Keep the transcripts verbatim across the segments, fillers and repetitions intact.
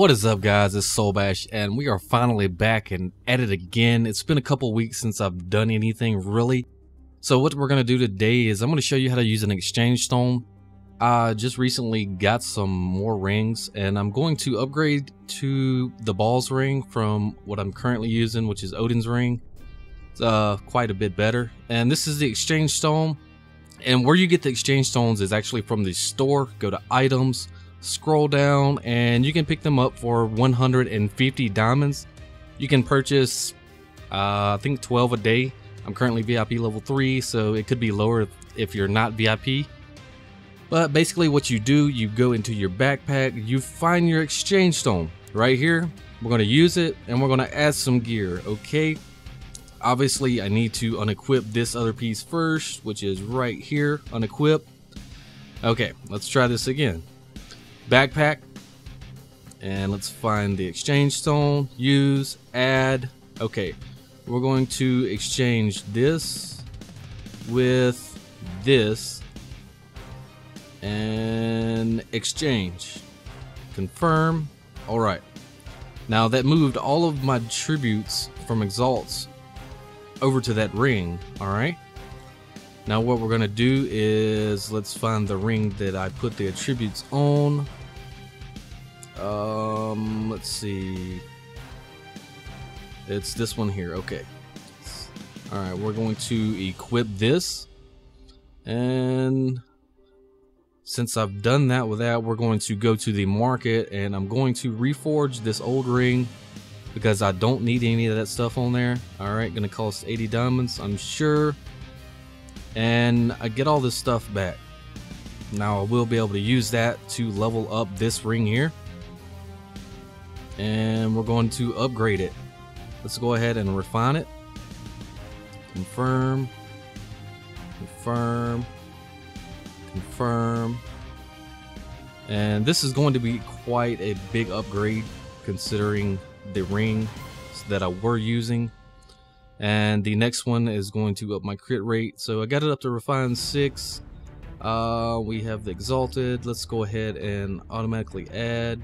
What is up, guys? It's Solbash, and we are finally back and at it again. It's been a couple weeks since I've done anything, really. So what we're going to do today is I'm going to show you how to use an exchange stone. I just recently got some more rings, and I'm going to upgrade to the balls ring from what I'm currently using, which is Odin's ring. It's uh, quite a bit better. And this is the exchange stone. And where you get the exchange stones is actually from the store. Go to items, scroll down, and you can pick them up for one hundred fifty diamonds. You can purchase uh, I think twelve a day. I'm currently V I P level three, so it could be lower if you're not V I P. But basically what you do, you go into your backpack, you find your exchange stone right here. We're going to use it and we're going to add some gear. Okay, obviously I need to unequip this other piece first, which is right here, unequip. Okay, let's try this again. Backpack, and let's find the exchange stone, use, add. Okay, we're going to exchange this with this and exchange, confirm. All right, now that moved all of my tributes from exalts over to that ring. All right, now what we're gonna do is let's find the ring that I put the attributes on. Um, let's see, it's this one here. Okay, all right, we're going to equip this, and since I've done that with that, we're going to go to the market, and I'm going to reforge this old ring because I don't need any of that stuff on there. All right, gonna cost eighty diamonds, I'm sure, and I get all this stuff back. Now I will be able to use that to level up this ring here, and we're going to upgrade it. Let's go ahead and refine it, confirm, confirm, confirm. And this is going to be quite a big upgrade considering the ring that I were using. And the next one is going to up my crit rate. So I got it up to refine six. Uh, we have the exalted. Let's go ahead and automatically add.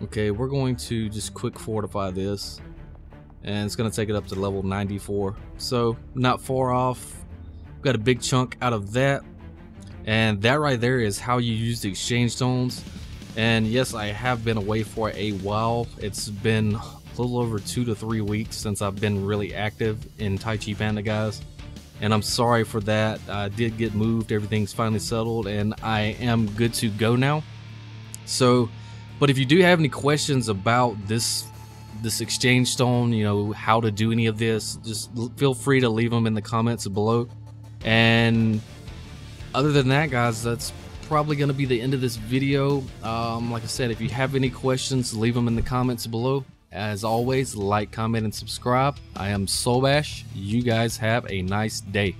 Okay, we're going to just quick fortify this, and it's going to take it up to level ninety-four. So not far off. Got a big chunk out of that. And that right there is how you use the exchange stones. And yes, I have been away for a while. It's been a little over two to three weeks since I've been really active in Tai Chi Panda, guys, and I'm sorry for that. I did get moved, everything's finally settled, and I am good to go now. So, but if you do have any questions about this this exchange stone, you know, how to do any of this, just feel free to leave them in the comments below. And other than that, guys, that's probably going to be the end of this video. Um, like I said, if you have any questions, leave them in the comments below. As always, like, comment, and subscribe. I am Solbash. You guys have a nice day.